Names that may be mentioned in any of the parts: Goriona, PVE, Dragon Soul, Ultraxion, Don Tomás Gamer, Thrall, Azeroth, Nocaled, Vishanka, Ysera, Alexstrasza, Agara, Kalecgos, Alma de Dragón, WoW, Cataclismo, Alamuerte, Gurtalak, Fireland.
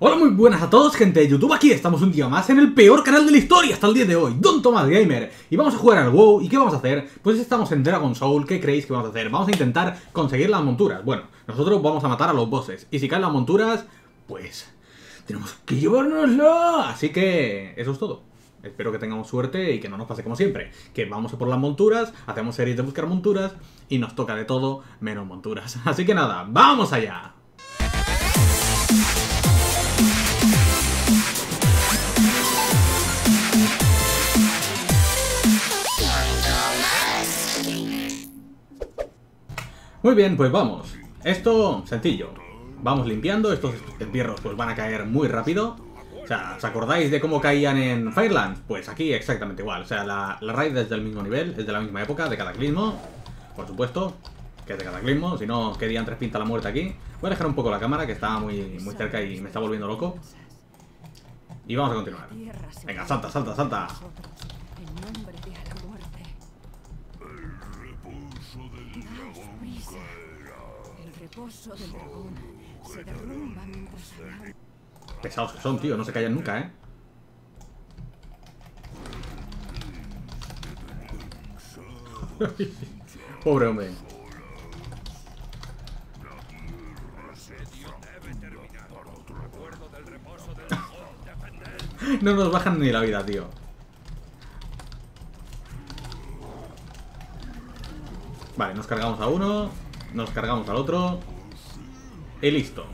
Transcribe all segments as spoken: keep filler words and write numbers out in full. Hola, muy buenas a todos, gente de YouTube. Aquí estamos un día más en el peor canal de la historia hasta el día de hoy, Don Tomás Gamer. Y vamos a jugar al WoW. ¿Y qué vamos a hacer? Pues estamos en Dragon Soul. ¿Qué creéis que vamos a hacer? Vamos a intentar conseguir las monturas. Bueno, nosotros vamos a matar a los bosses. Y si caen las monturas, pues tenemos que llevárnoslo. Así que eso es todo. Espero que tengamos suerte y que no nos pase como siempre, que vamos a por las monturas, hacemos series de buscar monturas y nos toca de todo menos monturas. Así que nada, ¡vamos allá! Muy bien, pues vamos. Esto, sencillo. Vamos limpiando, estos entierros pues van a caer muy rápido. O sea, ¿os acordáis de cómo caían en Fireland? Pues aquí exactamente igual. O sea, la, la raid es del mismo nivel, es de la misma época, de Cataclismo. Por supuesto, que es de Cataclismo. Si no, ¿qué día antes pinta la muerte aquí? Voy a dejar un poco la cámara, que está muy, muy cerca y me está volviendo loco. Y vamos a continuar. Venga, salta, salta, salta. Pesados que son, tío, no se callan nunca, ¿eh? Pobre hombre. No nos bajan ni la vida, tío. Vale, nos cargamos a uno, nos cargamos al otro y listo.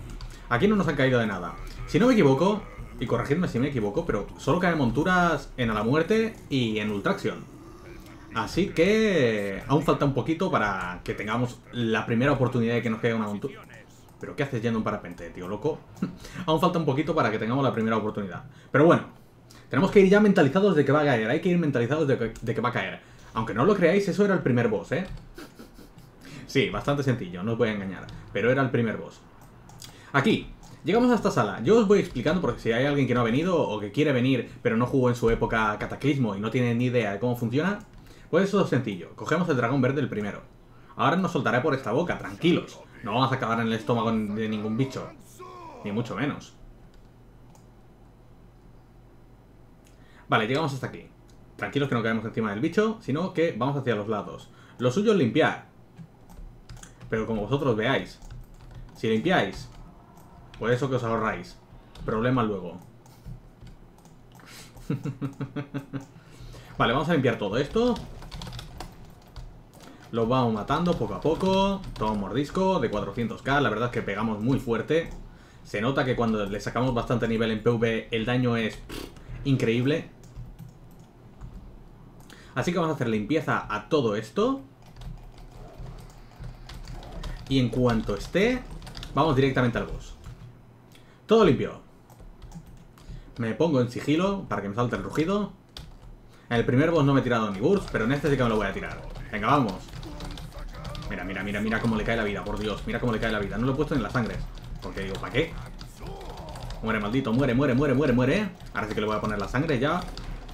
Aquí no nos han caído de nada. Si no me equivoco, y corregidme si me equivoco, pero solo caen monturas en Alamuerte y en Ultraxion. Así que aún falta un poquito para que tengamos la primera oportunidad de que nos caiga una montura. ¿Pero qué haces yendo un parapente, tío loco? Aún falta un poquito para que tengamos la primera oportunidad. Pero bueno, tenemos que ir ya mentalizados de que va a caer. Hay que ir mentalizados de que, de que va a caer. Aunque no lo creáis, eso era el primer boss, ¿eh? Sí, bastante sencillo, no os voy a engañar. Pero era el primer boss. Aquí llegamos a esta sala. Yo os voy explicando porque si hay alguien que no ha venido o que quiere venir pero no jugó en su época Cataclismo y no tiene ni idea de cómo funciona, pues eso es sencillo. Cogemos el dragón verde el primero. Ahora nos soltará por esta boca, tranquilos. No vamos a acabar en el estómago de ningún bicho. Ni mucho menos. Vale, llegamos hasta aquí. Tranquilos que no caemos encima del bicho, sino que vamos hacia los lados. Lo suyo es limpiar. Pero como vosotros veáis. Si limpiáis, pues eso que os ahorráis. Problema luego. Vale, vamos a limpiar todo esto. Los vamos matando poco a poco. Todo mordisco de cuatrocientos k. La verdad es que pegamos muy fuerte. Se nota que cuando le sacamos bastante nivel en P V, el daño es pff, increíble. Así que vamos a hacer limpieza a todo esto. Y en cuanto esté, vamos directamente al boss. Todo limpio. Me pongo en sigilo para que me salte el rugido. En el primer boss no me he tirado ni burst, pero en este sí que me lo voy a tirar. Venga, vamos. Mira, mira, mira, mira cómo le cae la vida, por Dios. Mira cómo le cae la vida. No lo he puesto en las sangres. Porque digo, ¿para qué? Muere, maldito, muere, muere, muere, muere, muere. Ahora sí que le voy a poner la sangre ya.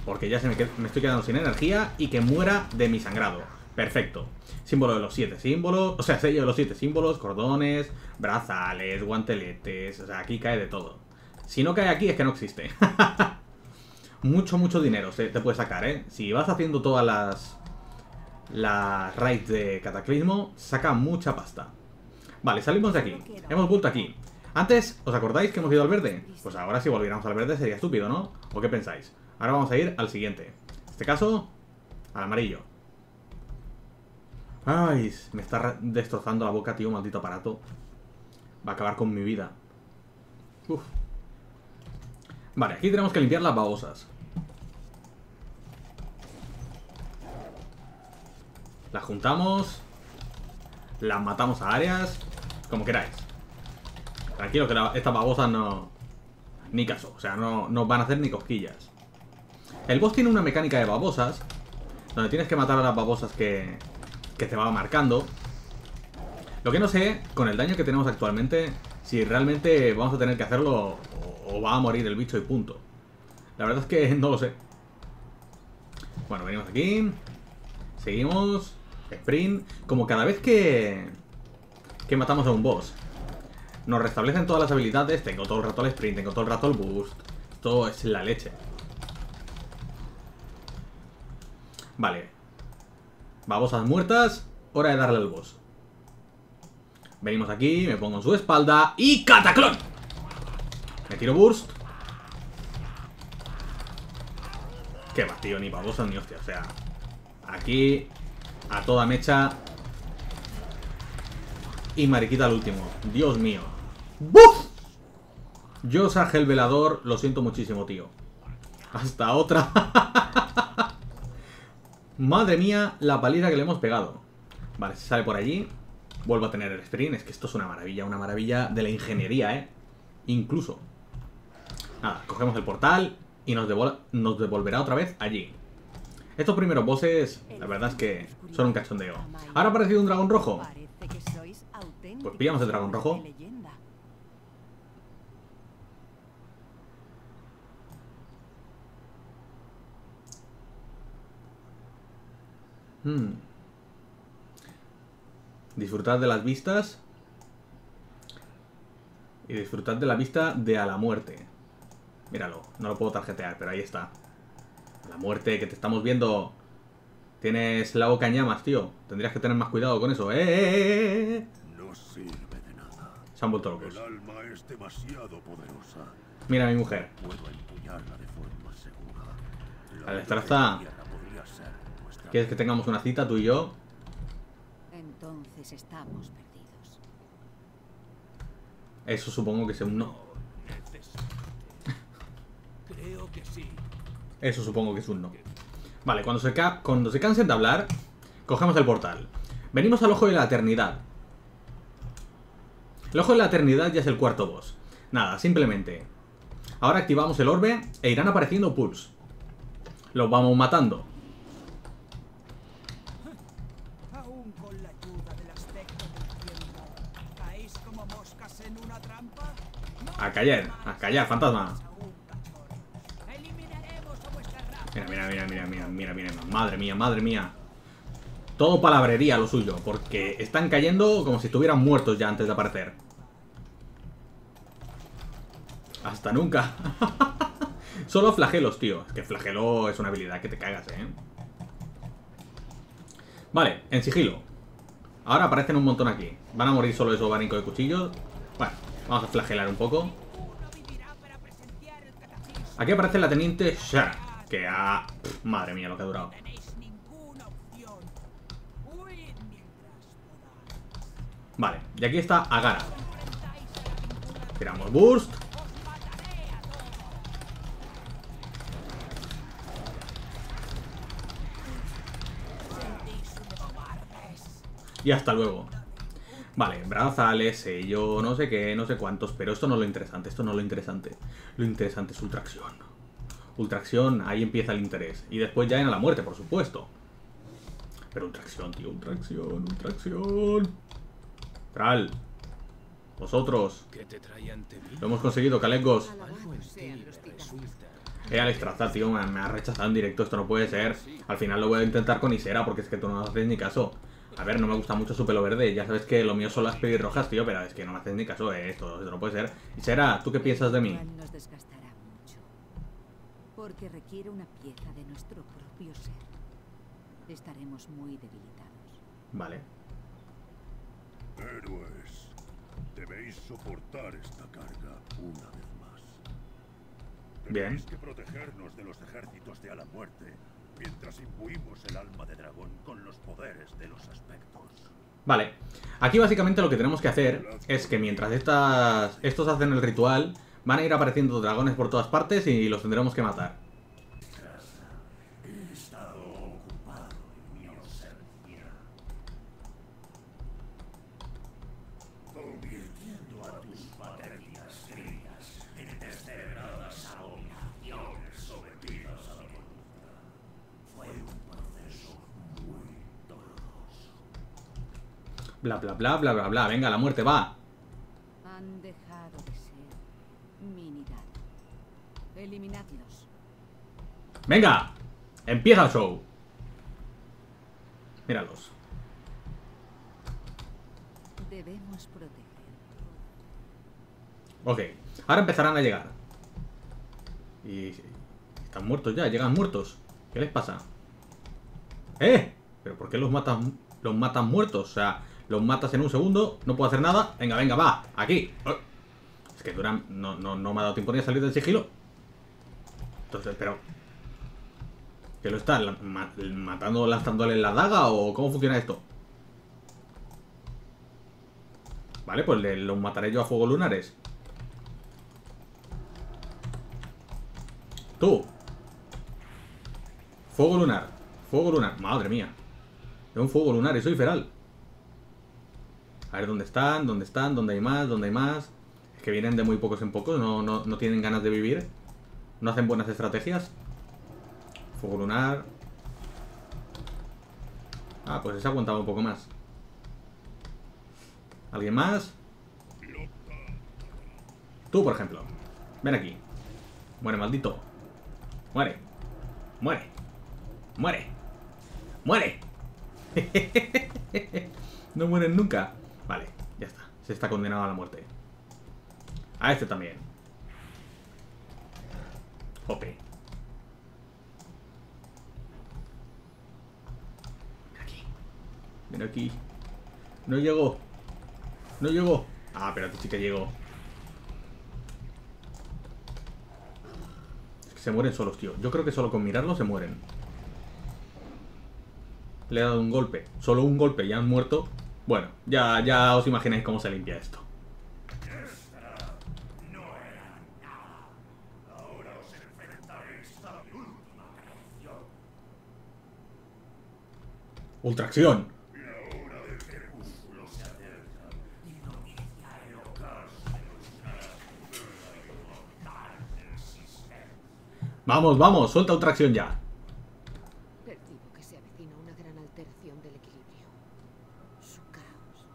Porque ya se me, me estoy quedando sin energía. Y que muera de mi sangrado. Perfecto. Símbolo de los siete símbolos, o sea, sello de los siete símbolos, cordones, brazales, guanteletes, o sea, aquí cae de todo. Si no cae aquí es que no existe. Mucho, mucho dinero se te puede sacar, ¿eh? Si vas haciendo todas las, las raids de Cataclismo, saca mucha pasta. Vale, salimos de aquí. Hemos vuelto aquí. Antes, ¿os acordáis que hemos ido al verde? Pues ahora si volviéramos al verde sería estúpido, ¿no? ¿O qué pensáis? Ahora vamos a ir al siguiente. En este caso, al amarillo. Ay, me está destrozando la boca, tío, maldito aparato. Va a acabar con mi vida. Uf. Vale, aquí tenemos que limpiar las babosas. Las juntamos. Las matamos a áreas. Como queráis. Tranquilo que la, estas babosas no... Ni caso, o sea, no nos van a hacer ni cosquillas. El boss tiene una mecánica de babosas, donde tienes que matar a las babosas que... que te va marcando. Lo que no sé, con el daño que tenemos actualmente, si realmente vamos a tener que hacerlo o, o va a morir el bicho y punto. La verdad es que no lo sé. Bueno, venimos aquí. Seguimos. Sprint. Como cada vez que que matamos a un boss, Nos restablecen todas las habilidades. Tengo todo el rato el sprint, tengo todo el rato el boost. Todo es la leche. Vale. Babosas muertas. Hora de darle al boss. Venimos aquí, me pongo en su espalda. ¡Y cataclón! Me tiro burst. Qué va, tío, ni babosas ni hostia. O sea, aquí a toda mecha. Y mariquita al último. Dios mío. ¡Buf! Yo saqué el velador. Lo siento muchísimo, tío. Hasta otra. Madre mía, la paliza que le hemos pegado. Vale, se sale por allí. Vuelvo a tener el sprint. Es que esto es una maravilla. Una maravilla de la ingeniería, eh. Incluso. Nada, cogemos el portal. Y nos, devol nos devolverá otra vez allí. Estos primeros bosses, la verdad es que son un cachondeo. ¿Ahora ha aparecido un dragón rojo? Pues pillamos el dragón rojo. Hmm. Disfrutad de las vistas. Y disfrutad de la vista de Alamuerte. Míralo, no lo puedo tarjetear, pero ahí está. Alamuerte, que te estamos viendo. Tienes la boca en llamas, tío. Tendrías que tener más cuidado con eso. ¡Eh! No sirve de nada. Se han vuelto locos. El alma es demasiado poderosa. Mira a mi mujer. Puedo empuñarla de forma segura. Alexstrasza. ¿Quieres que tengamos una cita, tú y yo? Entonces estamos perdidos. Eso supongo que sea un no. Creo que sí. Eso supongo que es un no. Vale, cuando se, cuando se cansen de hablar, cogemos el portal. Venimos al Ojo de la Eternidad. El Ojo de la Eternidad ya es el cuarto boss. Nada, simplemente. Ahora activamos el orbe e irán apareciendo pulls. Los vamos matando. A callar, a callar, fantasma. Mira, mira, mira, mira, mira, mira, mira. Madre mía, madre mía. Todo palabrería lo suyo, porque están cayendo como si estuvieran muertos ya antes de aparecer. Hasta nunca. Solo flagelos, tío. Es que flagelo es una habilidad que te cagas, eh. Vale, en sigilo. Ahora aparecen un montón aquí. Van a morir solo esos abanicos de cuchillos. Bueno. Vamos a flagelar un poco. Aquí aparece la teniente Ysera. Que ha... Pff, madre mía lo que ha durado. Vale, y aquí está Agara. Tiramos burst. Y hasta luego. Vale, brazales, sello, no sé qué, no sé cuántos. Pero esto no es lo interesante, esto no es lo interesante. Lo interesante es Ultraxion. Ultraxion, ahí empieza el interés. Y después ya en la muerte, por supuesto. Pero Ultraxion, tío, Ultraxion, Ultraxion. Thrall, vosotros. Lo hemos conseguido, Kalecgos. Eh, Alexstrasza, tío, me ha rechazado en directo. Esto no puede ser. Al final lo voy a intentar con Ysera, porque es que tú no haces ni caso. A ver, no me gusta mucho su pelo verde. Ya sabes que lo mío son las pelirrojas, tío. Pero es que no me haces ni caso, eh. Esto, esto no puede ser. Ysera, ¿tú qué piensas de mí? Nos desgastará mucho, porque requiere una pieza de nuestro propio ser. Estaremos muy debilitados. Vale. Héroes, debéis soportar esta carga una vez más. Bien. Tenéis que protegernos de los ejércitos de Alamuerte. Mientras imbuimos el alma de dragón con los poderes de los aspectos. Vale, aquí básicamente lo que tenemos que hacer es que mientras estas, estos hacen el ritual, van a ir apareciendo dragones por todas partes y los tendremos que matar. Bla, bla, bla, bla, bla, bla. Venga, la muerte va. Han dejado de ser minidad. Eliminadlos. Venga, empieza el show. Míralos. Debemos proteger Ok, ahora empezarán a llegar. Y... están muertos ya, llegan muertos. ¿Qué les pasa? ¡Eh! ¿Pero por qué los matan, los matan muertos? O sea, los matas en un segundo, no puedo hacer nada. Venga, venga, va, aquí. Es que Durán no, no, no me ha dado tiempo ni a salir del sigilo. Entonces, pero... ¿que lo están matando, lanzándole la daga o cómo funciona esto? Vale, pues le, los mataré yo a fuego lunares. Tú. Fuego lunar. Fuego lunar. Madre mía. Es un fuego lunar y soy feral. A ver, ¿dónde están? ¿Dónde están? ¿Dónde hay más? ¿Dónde hay más? Es que vienen de muy pocos en pocos. No, no, no tienen ganas de vivir. No hacen buenas estrategias. Fuego lunar. Ah, pues ese aguantaba un poco más. ¿Alguien más? Tú, por ejemplo. Ven aquí. Muere, maldito. Muere. Muere. Muere. Muere. No mueren nunca. Vale, ya está. Se está condenado a la muerte. A este también. Jope. Ven aquí. Ven aquí. No llegó. No llegó. Ah, pero a ti sí que llegó. Es que se mueren solos, tío. Yo creo que solo con mirarlos se mueren. Le he dado un golpe. Solo un golpe. Ya han muerto. Bueno, ya, ya os imagináis cómo se limpia esto. Ultraxion. Vamos, vamos, suelta Ultraxion ya. Percibo que se avecina una gran alteración del equilibrio. Su caos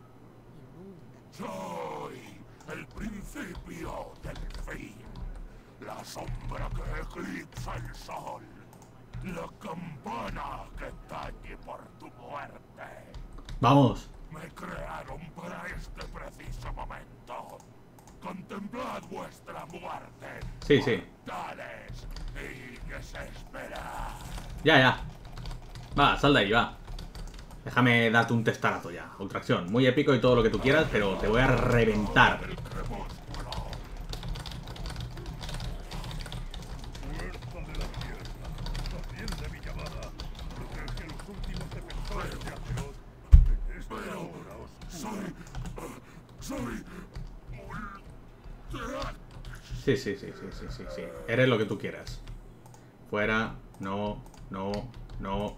inunda. Soy el principio del fin. La sombra que eclipsa el sol. La campana que tañe por tu muerte. Vamos. Me crearon para este preciso momento. Contemplad vuestra muerte. Sí, sí. Mortales. Ya, ya. Va, sal de ahí, va. Déjame darte un testarazo ya. Ultraxion, muy épico y todo lo que tú quieras, pero te voy a reventar. Sí, sí, sí, sí, sí, sí, sí. Eres lo que tú quieras. Fuera, no, no, no,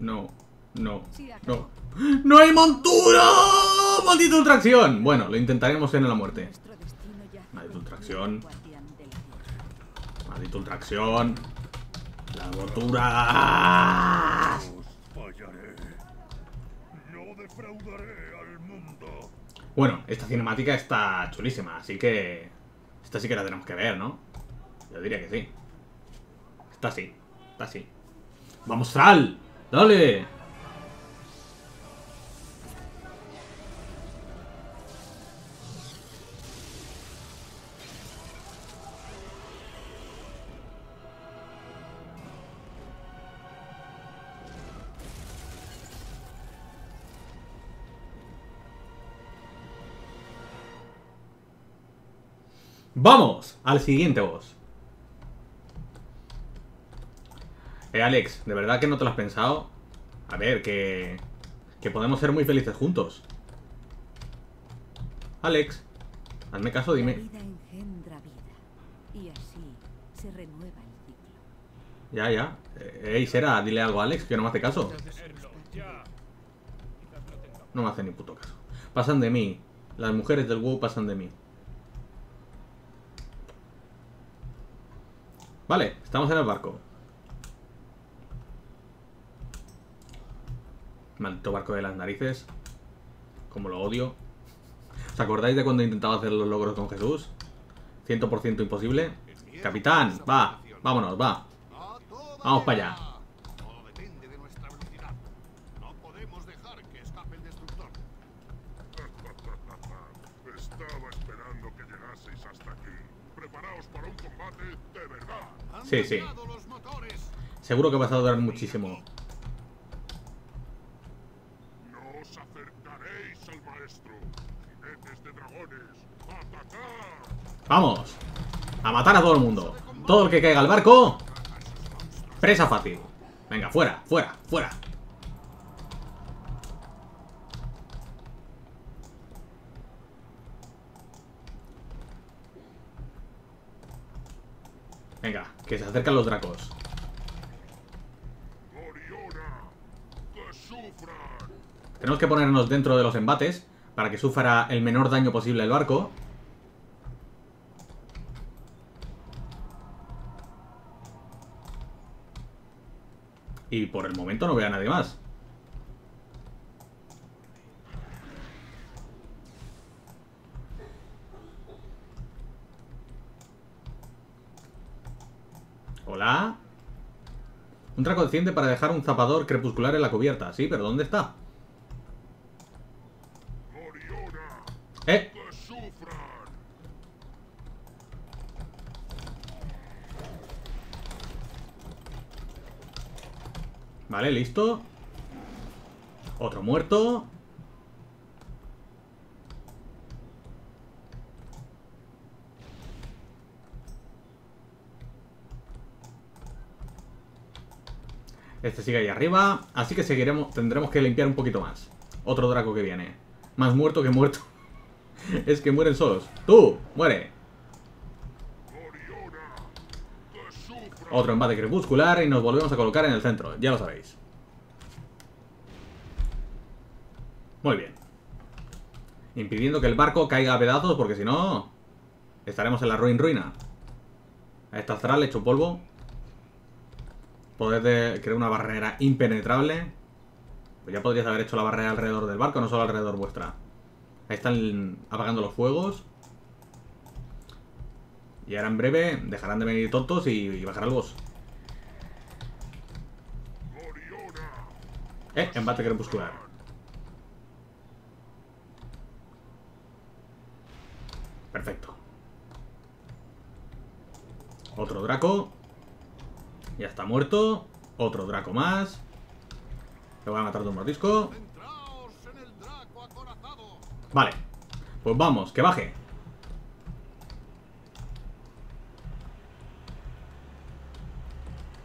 no, no, no. ¡No hay montura! ¡Maldito Ultraxion! Bueno, lo intentaremos en la muerte. Maldito Ultraxion. Maldito Ultraxion. ¡Las monturas! Bueno, esta cinemática está chulísima, así que... esta sí que la tenemos que ver, ¿no? Yo diría que sí. Está así, está así. ¡Vamos, Thrall! ¡Dale! ¡Vamos! Al siguiente boss. Eh, Alex, ¿de verdad que no te lo has pensado? A ver, que... que podemos ser muy felices juntos. Alex, hazme caso, dime. La vida engendra vida, y así se renueva el ciclo. Ya, ya. Eh, Ysera, dile algo a Alex, que no me hace caso. No me hace ni puto caso. Pasan de mí. Las mujeres del WoW pasan de mí. Vale, estamos en el barco. Maldito barco de las narices. Como lo odio. ¿Os acordáis de cuando intentaba hacer los logros con Jesús? cien por ciento imposible. Capitán, va, vámonos, va. Vamos para allá. Estaba esperando que llegaseis hasta Sí, sí. Seguro que vas a durar muchísimo. No os acercaréis al maestro. Jinetes de dragones, ¡atacar! Vamos. A matar a todo el mundo. Todo el que caiga al barco. Presa fácil. Venga, fuera, fuera, fuera. Venga, que se acercan los dracos. Goriona, que sufran. Tenemos que ponernos dentro de los embates para que sufra el menor daño posible el barco. Y por el momento no veo a nadie más. Hola. Un traco desciende para dejar un zapador crepuscular en la cubierta. Sí, pero ¿dónde está? Goriona, eh. Que sufran. Vale, listo. Otro muerto. Este sigue ahí arriba, así que seguiremos, tendremos que limpiar un poquito más. Otro draco que viene. Más muerto que muerto. Es que mueren solos. ¡Tú! ¡Muere! Otro embate crepuscular y nos volvemos a colocar en el centro. Ya lo sabéis. Muy bien. Impidiendo que el barco caiga a pedazos, porque si no, estaremos en la ruin ruina. A esta Thrall hecho polvo. Poder crear una barrera impenetrable. Pues ya podrías haber hecho la barrera alrededor del barco, no solo alrededor vuestra. Ahí están apagando los fuegos. Y ahora en breve dejarán de venir tontos y, y bajará el boss. Eh, embate crepuscular. Perfecto. Otro draco. Ya está muerto. Otro draco más. Lo voy a matar de un mordisco. Vale. Pues vamos, que baje.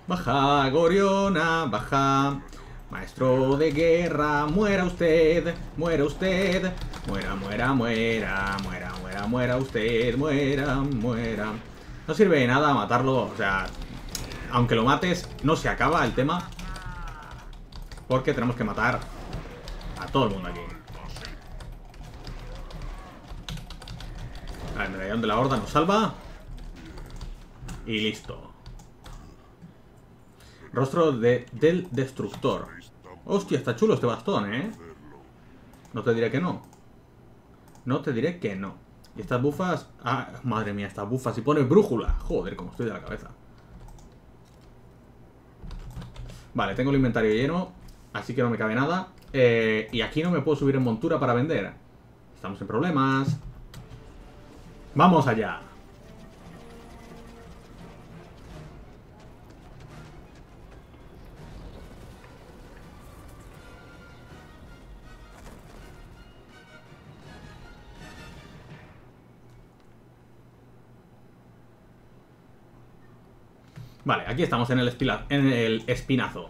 Baja, Goriona, baja. Maestro de guerra, muera usted, muera usted. Muera, muera, muera, muera, muera, muera usted, muera, muera. No sirve de nada matarlo, o sea, aunque lo mates, no se acaba el tema. Porque tenemos que matar a todo el mundo aquí. El medallón de la horda nos salva. Y listo. Rostro de, del destructor. Hostia, está chulo este bastón, ¿eh? No te diré que no. No te diré que no. Y estas bufas... Ah, madre mía, estas bufas. Y pone brújula. Joder, como estoy de la cabeza. Vale, tengo el inventario lleno, así que no me cabe nada. eh, Y aquí no me puedo subir en montura para vender. Estamos en problemas. ¡Vamos allá! Vale, aquí estamos en el, espila, en el espinazo.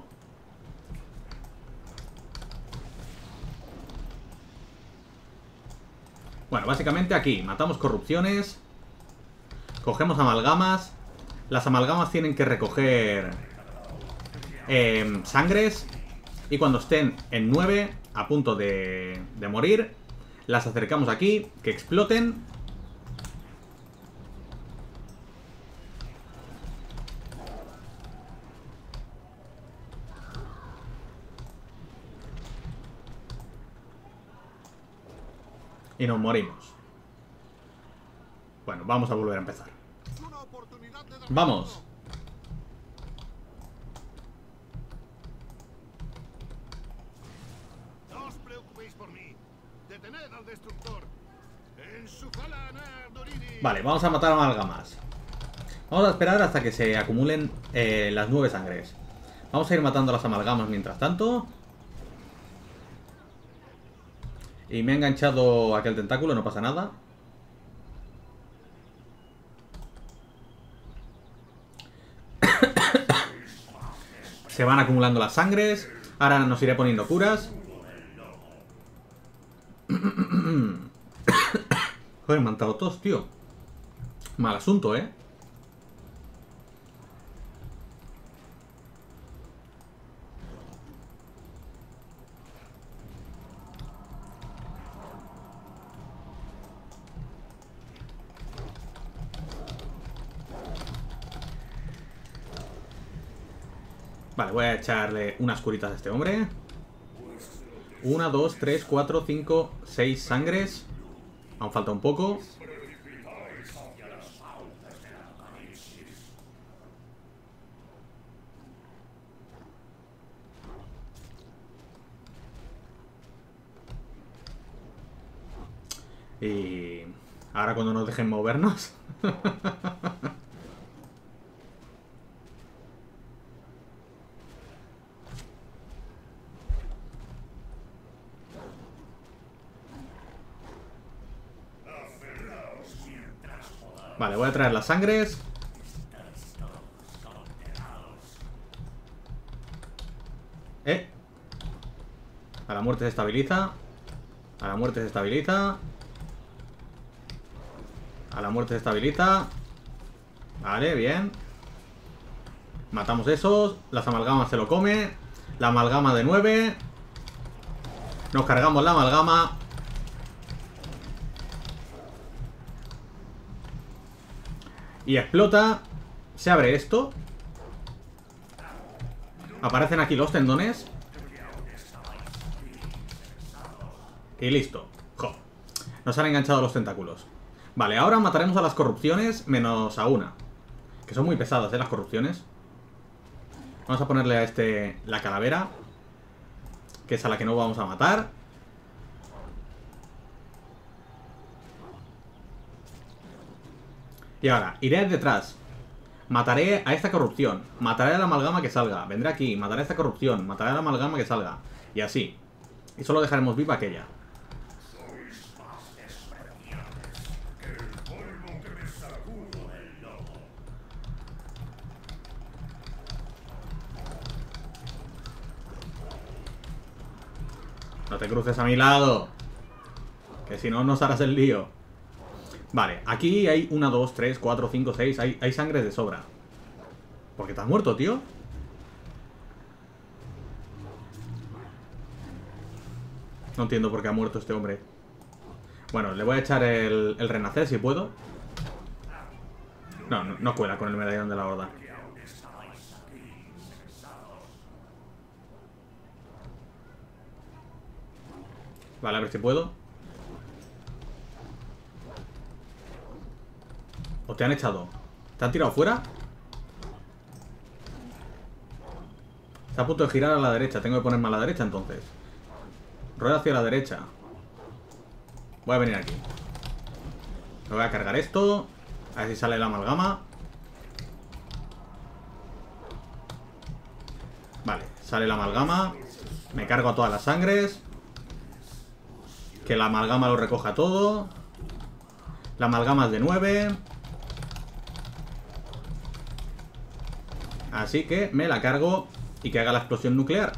Bueno, básicamente aquí matamos corrupciones. Cogemos amalgamas. Las amalgamas tienen que recoger eh, sangres. Y cuando estén en nueve, a punto de, de morir, las acercamos aquí, que exploten. Y nos morimos. Bueno, vamos a volver a empezar. ¡Vamos! No os preocupéis por mí. Detened al destructor. En su cala, Nardolini. Vale, vamos a matar a amalgamas. Vamos a esperar hasta que se acumulen eh, las nueve sangres. Vamos a ir matando las amalgamas mientras tanto. Y me ha enganchado aquel tentáculo, no pasa nada. Se van acumulando las sangres. Ahora nos iré poniendo curas. Joder, me han dado tos, tío. Mal asunto, ¿eh? Vale, voy a echarle unas curitas a este hombre. Una, dos, tres, cuatro, cinco, seis sangres. Aún falta un poco. Y ahora cuando nos dejen movernos. Vale, voy a traer las sangres. Eh. Alamuerte se estabiliza. Alamuerte se estabiliza. Alamuerte se estabiliza. Vale, bien. Matamos esos. Las amalgamas se lo come. La amalgama de nueve. Nos cargamos la amalgama. Y explota. Se abre esto. Aparecen aquí los tendones. Y listo. Jo. Nos han enganchado los tentáculos. Vale, ahora mataremos a las corrupciones menos a una. Que son muy pesadas, ¿eh? Las corrupciones. Vamos a ponerle a este la calavera. Que es a la que no vamos a matar. Y ahora, iré detrás. Mataré a esta corrupción. Mataré a la amalgama que salga. Vendré aquí, mataré a esta corrupción. Mataré a la amalgama que salga. Y así. Y solo dejaremos viva aquella. No te cruces a mi lado. Que si no, nos harás el lío. Vale, aquí hay uno, dos, tres, cuatro, cinco, seis. Hay, hay sangre de sobra. ¿Por qué te has muerto, tío? No entiendo por qué ha muerto este hombre. Bueno, le voy a echar el, el renacer si puedo. No, no, no cuela con el medallón de la horda. Vale, a ver si puedo. ¿O te han echado? ¿Te han tirado fuera? Está a punto de girar a la derecha. Tengo que ponerme a la derecha entonces. Rueda hacia la derecha. Voy a venir aquí. Me voy a cargar esto. A ver si sale la amalgama. Vale, sale la amalgama. Me cargo a todas las sangres. Que la amalgama lo recoja todo. La amalgama es de nueve. Así que me la cargo y que haga la explosión nuclear.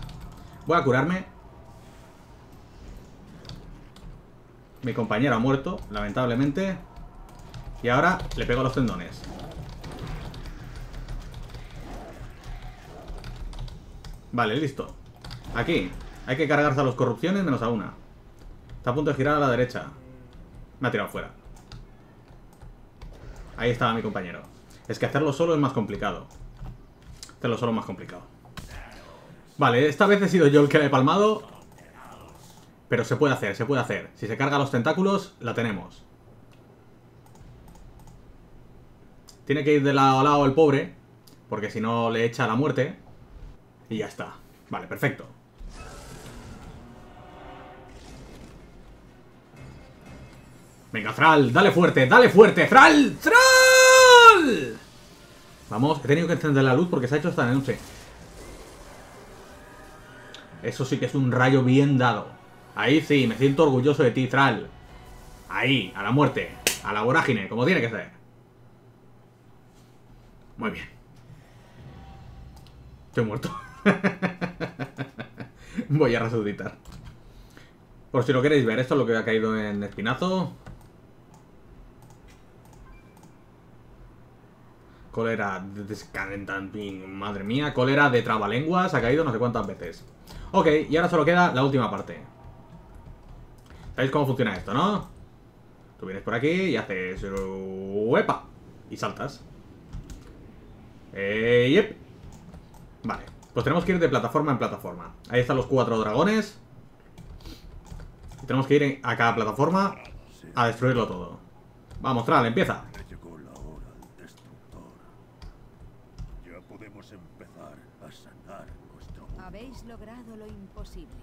Voy a curarme. Mi compañero ha muerto, lamentablemente. Y ahora le pego a los tendones. Vale, listo. Aquí. Hay que cargarse a los corrupciones menos a una. Está a punto de girar a la derecha. Me ha tirado fuera. Ahí estaba mi compañero. Es que hacerlo solo es más complicado. Lo solo más complicado. Vale, esta vez he sido yo el que le he palmado. Pero se puede hacer, se puede hacer. Si se carga los tentáculos, la tenemos. Tiene que ir de lado a lado el pobre. Porque si no le echa la muerte. Y ya está. Vale, perfecto. Venga, Thrall, dale fuerte, dale fuerte, Thrall, Thrall. Vamos, he tenido que encender la luz porque se ha hecho esta noche. Eso sí que es un rayo bien dado. Ahí sí, me siento orgulloso de ti, Thrall. Ahí, a la muerte. A la vorágine, como tiene que ser. Muy bien. Estoy muerto. Voy a resucitar. Por si lo queréis ver, esto es lo que ha caído en espinazo. Cólera descalentante, madre mía. Cólera de trabalenguas, ha caído no sé cuántas veces. Ok, y ahora solo queda la última parte. ¿Sabéis cómo funciona esto, no? Tú vienes por aquí y haces... ¡Uepa! Y saltas. Eh, yep. Vale, pues tenemos que ir de plataforma en plataforma. Ahí están los cuatro dragones. Y tenemos que ir a cada plataforma a destruirlo todo. Vamos, Thrall, empieza. Habéis logrado lo imposible.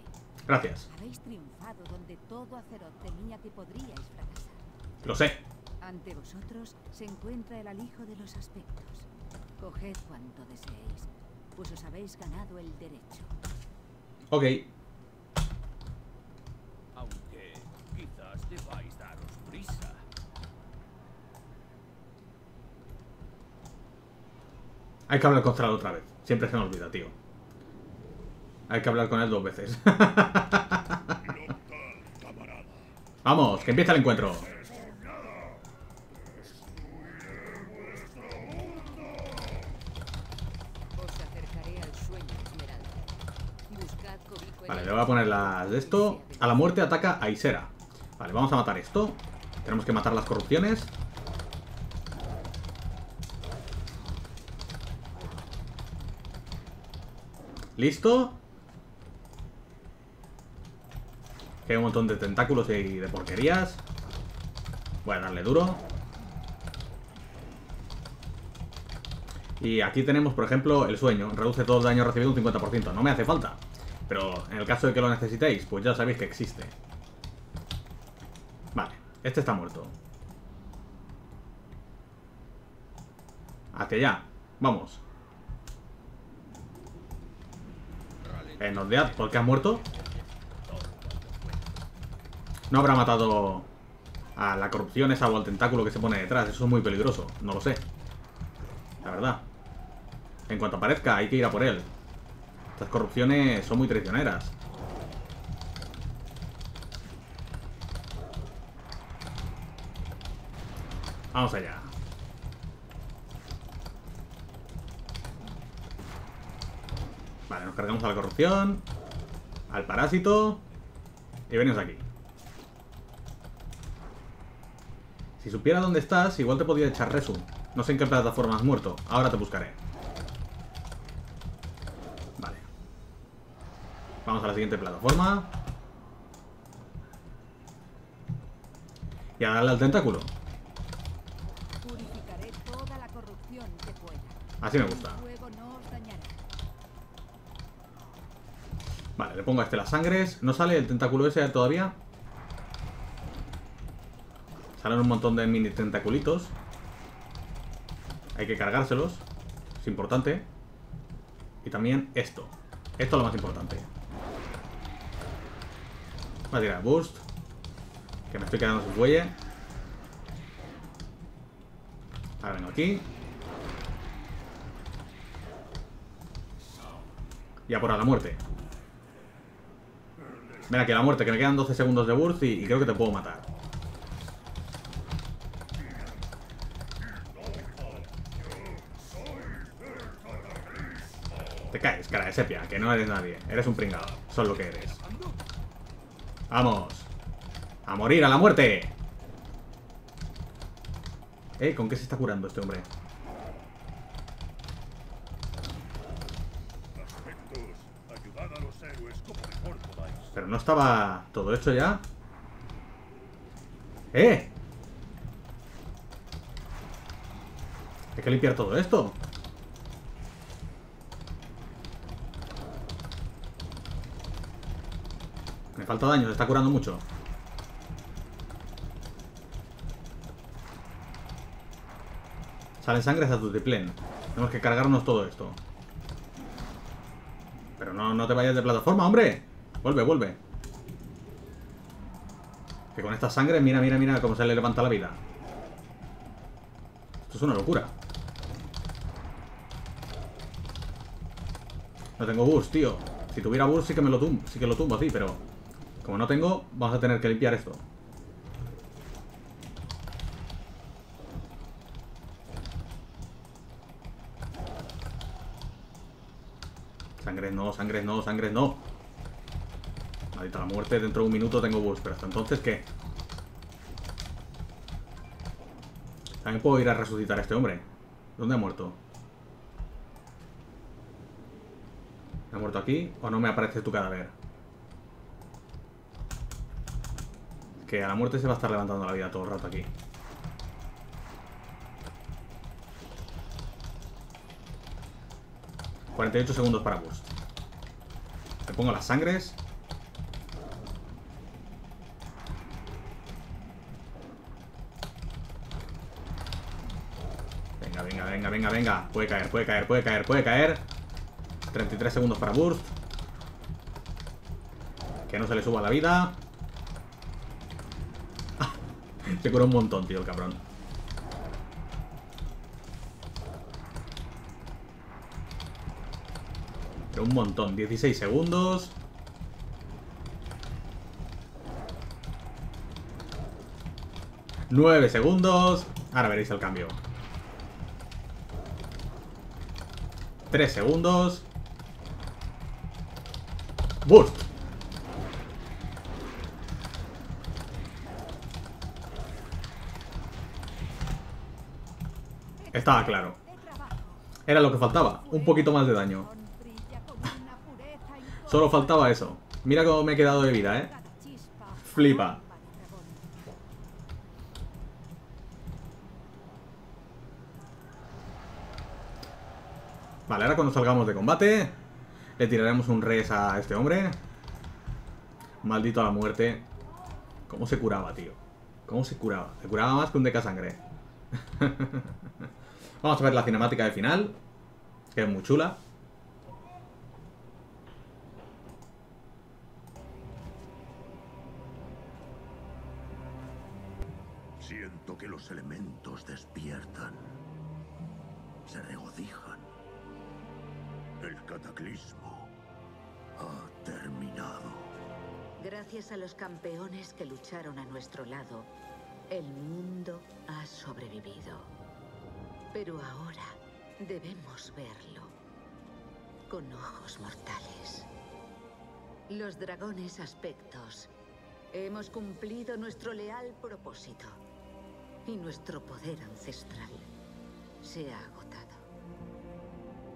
Gracias. Habéis triunfado donde todo Azeroth temía que podríais fracasar. Lo sé. Ante vosotros se encuentra el alijo de los aspectos. Coged cuanto deseéis, pues os habéis ganado el derecho. Ok. Aunque quizás debáis daros prisa. Hay que hablar con Thrall otra vez. Siempre se me olvida, tío. Hay que hablar con él dos veces. Vamos, que empieza el encuentro. Vale, le voy a poner las de esto. A la muerte ataca a Ysera. Vale, vamos a matar esto. Tenemos que matar las corrupciones. Listo. Que hay un montón de tentáculos y de porquerías. Voy a darle duro. Y aquí tenemos, por ejemplo, el sueño. Reduce todo el daño recibido un cincuenta por ciento. No me hace falta. Pero en el caso de que lo necesitéis, pues ya sabéis que existe. Vale, este está muerto. Hacia allá. Vamos. Eh, Nordead, ¿por qué has muerto? No habrá matado a la corrupción esa o al tentáculo que se pone detrás. Eso es muy peligroso, no lo sé. La verdad. En cuanto aparezca, hay que ir a por él. Estas corrupciones son muy traicioneras. Vamos allá. Vale, nos cargamos a la corrupción, al parásito y venimos aquí. Si supiera dónde estás, igual te podría echar resu. No sé en qué plataforma has muerto. Ahora te buscaré. Vale. Vamos a la siguiente plataforma. Y a darle al tentáculo. Purificaré toda la corrupción que pueda. Así me gusta. Vale, le pongo a este las sangres. ¿No sale el tentáculo ese todavía? Salen un montón de mini tentaculitos. Hay que cargárselos. Es importante. Y también esto. Esto es lo más importante. Voy a tirar burst. Que me estoy quedando sin fuelle. Ahora vengo aquí. Y a por a la muerte. Ven aquí a la muerte, que me quedan doce segundos de burst y, y creo que te puedo matar. Te caes, cara de sepia, que no eres nadie. Eres un pringado, eso es lo que eres. ¡Vamos! ¡A morir, a la muerte! Eh, ¿con qué se está curando este hombre? Pero no estaba todo hecho ya. ¡Eh! Hay que limpiar todo esto. Me falta daño, se está curando mucho. Salen sangres a tu triplén. Tenemos que cargarnos todo esto. Pero no, no te vayas de plataforma, hombre. Vuelve, vuelve. Que con esta sangre, mira, mira, mira cómo se le levanta la vida. Esto es una locura. No tengo burst, tío. Si tuviera burst sí que me lo tumbo, sí que lo tumbo así, pero como no tengo, vamos a tener que limpiar esto. Sangre no, sangre no, sangre no. Maldita la muerte, dentro de un minuto tengo burst, pero hasta entonces, ¿qué? También puedo ir a resucitar a este hombre. ¿Dónde ha muerto? ¿Ha muerto aquí o no me aparece tu cadáver? Es que a la muerte se va a estar levantando la vida todo el rato aquí. cuarenta y ocho segundos para burst. Le pongo las sangres. Venga, venga, venga. Puede caer, puede caer, puede caer, puede caer. treinta y tres segundos para burst. Que no se le suba la vida. Se curó un montón, tío, el cabrón. Pero un montón. dieciséis segundos. nueve segundos. Ahora veréis el cambio. tres segundos. Burst. Estaba claro. Era lo que faltaba. Un poquito más de daño. Solo faltaba eso. Mira cómo me he quedado de vida, eh. Flipa. Vale, ahora cuando salgamos de combate le tiraremos un res a este hombre. Maldito a la muerte. ¿Cómo se curaba, tío? ¿Cómo se curaba? Se curaba más que un deca sangre. Vamos a ver la cinemática de final, que es muy chula. Siento que los elementos despiertan. Se regocijan. El cataclismo ha terminado. Gracias a los campeones que lucharon a nuestro lado, el mundo ha sobrevivido. Pero ahora debemos verlo con ojos mortales. Los dragones aspectos hemos cumplido nuestro leal propósito y nuestro poder ancestral se ha agotado.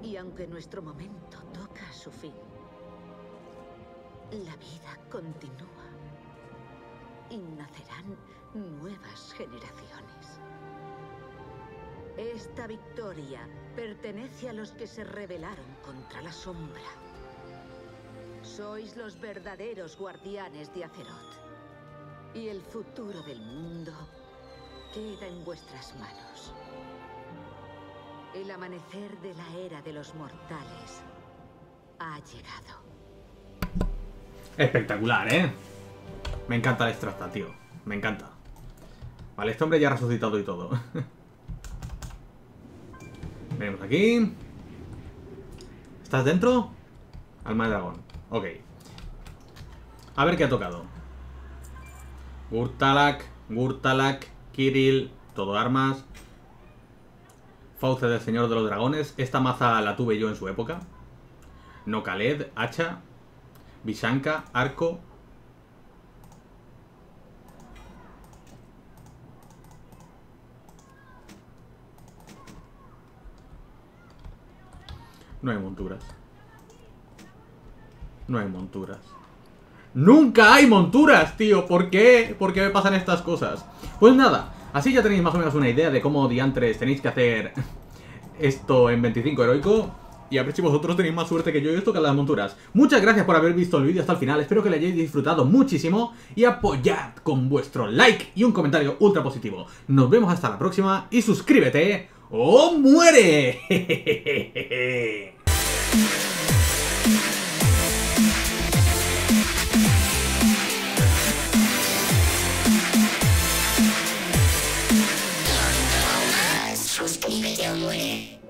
Y aunque nuestro momento toca a su fin, la vida continúa y nacerán nuevas generaciones. Esta victoria pertenece a los que se rebelaron contra la sombra. Sois los verdaderos guardianes de Azeroth y el futuro del mundo queda en vuestras manos. El amanecer de la era de los mortales ha llegado. Espectacular, ¿eh? Me encanta Alexstrasza, tío. Me encanta. Vale, este hombre ya ha resucitado y todo. Venimos aquí. ¿Estás dentro? Alma de Dragón. Ok. A ver qué ha tocado. Gurtalak, Gurtalak, Kiril, todo armas. Fauce del Señor de los Dragones. Esta maza la tuve yo en su época. Nocaled, hacha. Vishanka, arco. No hay monturas. No hay monturas. ¡Nunca hay monturas, tío! ¿Por qué? ¿Por qué me pasan estas cosas? Pues nada. Así ya tenéis más o menos una idea de cómo diantres tenéis que hacer esto en veinticinco heroico. Y a ver si vosotros tenéis más suerte que yo y esto que las monturas. Muchas gracias por haber visto el vídeo hasta el final. Espero que lo hayáis disfrutado muchísimo. Y apoyad con vuestro like y un comentario ultra positivo. Nos vemos hasta la próxima y suscríbete. ¡Oh, muere! Muere.